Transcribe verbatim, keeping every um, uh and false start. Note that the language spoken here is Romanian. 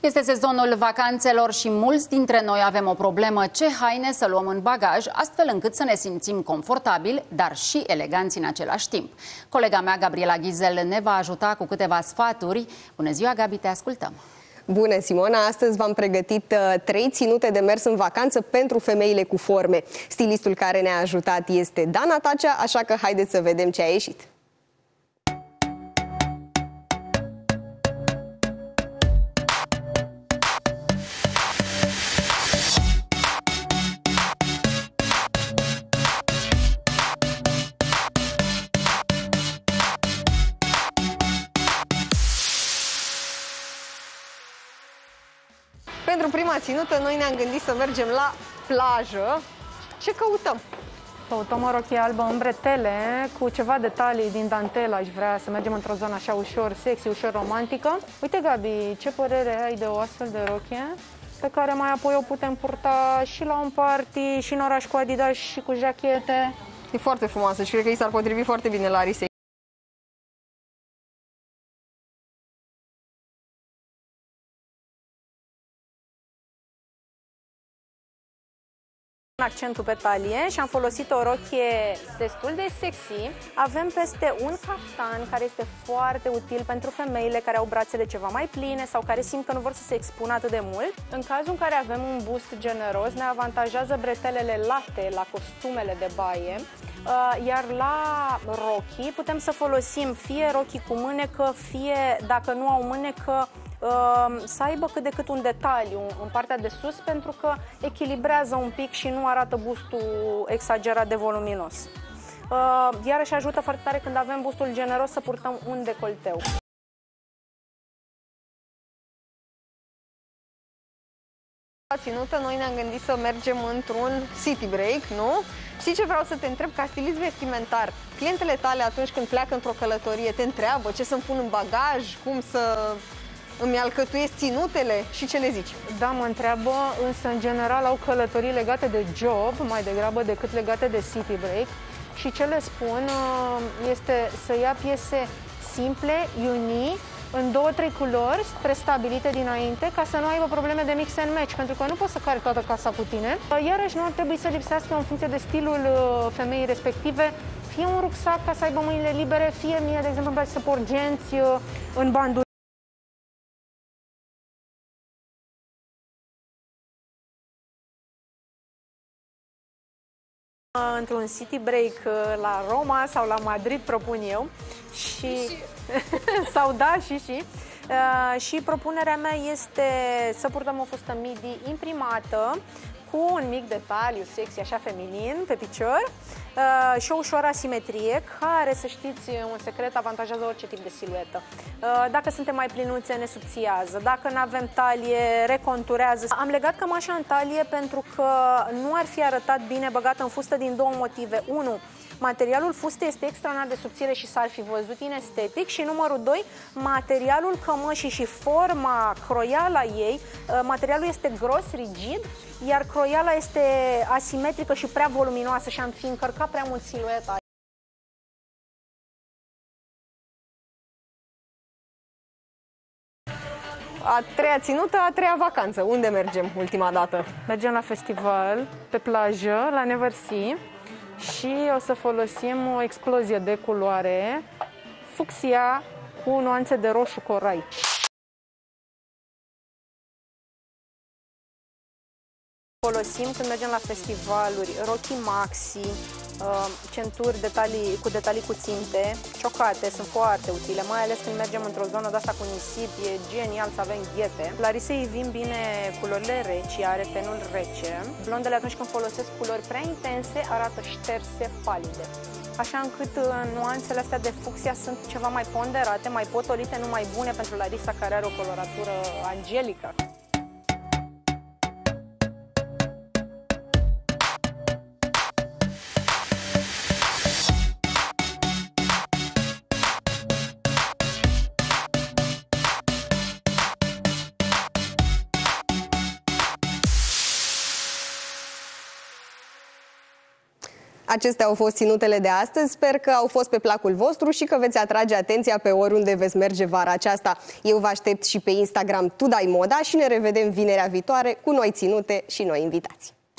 Este sezonul vacanțelor și mulți dintre noi avem o problemă ce haine să luăm în bagaj, astfel încât să ne simțim confortabil, dar și eleganți în același timp. Colega mea, Gabriela Ghizel, ne va ajuta cu câteva sfaturi. Bună ziua, Gabi, te ascultăm! Bună, Simona! Astăzi v-am pregătit trei ținute de mers în vacanță pentru femeile cu forme. Stilistul care ne-a ajutat este Dana Tacea, așa că haideți să vedem ce a ieșit! Pentru prima ținută, noi ne-am gândit să mergem la plajă. Ce căutăm? Căutăm o rochie albă în bretele, cu ceva detalii din dantelă. Aș vrea să mergem într-o zonă așa ușor sexy, ușor romantică. Uite, Gabi, ce părere ai de o astfel de rochie, pe care mai apoi o putem purta și la un party, și în oraș cu Adidas, și cu jachete. E foarte frumoasă și cred că i s-ar potrivi foarte bine Larisa. Accentul pe talie și am folosit o rochie destul de sexy. Avem peste un caftan care este foarte util pentru femeile care au brațele ceva mai pline sau care simt că nu vor să se expună atât de mult. În cazul în care avem un bust generos, ne avantajează bretelele late la costumele de baie, iar la rochii putem să folosim fie rochii cu mânecă, fie, dacă nu au mânecă, să aibă cât de cât un detaliu în partea de sus, pentru că echilibrează un pic și nu arată bustul exagerat de voluminos. Iarăși ajută foarte tare când avem bustul generos să purtăm un decolteu. La ținută, noi ne-am gândit să mergem într-un city break, nu? Știi ce vreau să te întreb ca stilist vestimentar? Clientele tale atunci când pleacă într-o călătorie te întreabă ce să-mi pun în bagaj, cum să... îmi alcătuiesc ținutele și ce le zici? Da, mă întreabă, însă în general au călătorii legate de job mai degrabă decât legate de city break și ce le spun este să ia piese simple, uni, în două, trei culori prestabilite dinainte ca să nu aibă probleme de mix and match, pentru că nu poți să cari toată casa cu tine. Iarăși nu ar trebui să lipsească în funcție de stilul femeii respective fie un rucsac ca să aibă mâinile libere, fie mie, de exemplu, îmi place să port genți în banduri. Într-un city break la Roma sau la Madrid, propun eu, și, și. sau da, și și. Uh, și propunerea mea este să purtăm o fustă midi imprimată cu un mic detaliu sexy, așa feminin, pe picior uh, și o ușoară asimetrie care, să știți, un secret, avantajează orice tip de siluetă. Uh, dacă suntem mai plinuțe, ne subțiază, dacă nu avem talie, reconturează. Am legat cămașa în talie pentru că nu ar fi arătat bine băgată în fustă din două motive. unu. Materialul fustei este extraordinar de subțire și s-ar fi văzut inestetic și numărul doi, materialul cămășii și forma croiala ei, materialul este gros, rigid, iar croiala este asimetrică și prea voluminoasă și am fi încărcat prea mult silueta. A treia ținută, a treia vacanță. Unde mergem ultima dată? Mergem la festival, pe plajă, la Neversea. Și o să folosim o explozie de culoare, fucsia cu nuanțe de roșu corai. Folosim când mergem la festivaluri rochii maxi, centuri detalii, cu detalii cu ținte, ciocate, sunt foarte utile, mai ales când mergem într-o zonă de asta cu nisip, e genial să avem ghete. Larisei îi vin bine culorile reci, are tenul rece. Blondele atunci când folosesc culori prea intense arată șterse, palide. Așa încât nuanțele astea de fucsia sunt ceva mai ponderate, mai potolite, nu mai bune pentru Larisa care are o coloratură angelică. Acestea au fost ținutele de astăzi. Sper că au fost pe placul vostru și că veți atrage atenția pe oriunde veți merge vara aceasta. Eu vă aștept și pe Instagram Tu dai moda și ne revedem vinerea viitoare cu noi ținute și noi invitați.